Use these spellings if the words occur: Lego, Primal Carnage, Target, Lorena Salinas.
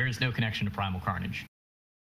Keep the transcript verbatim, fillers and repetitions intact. There is no connection to Primal Carnage.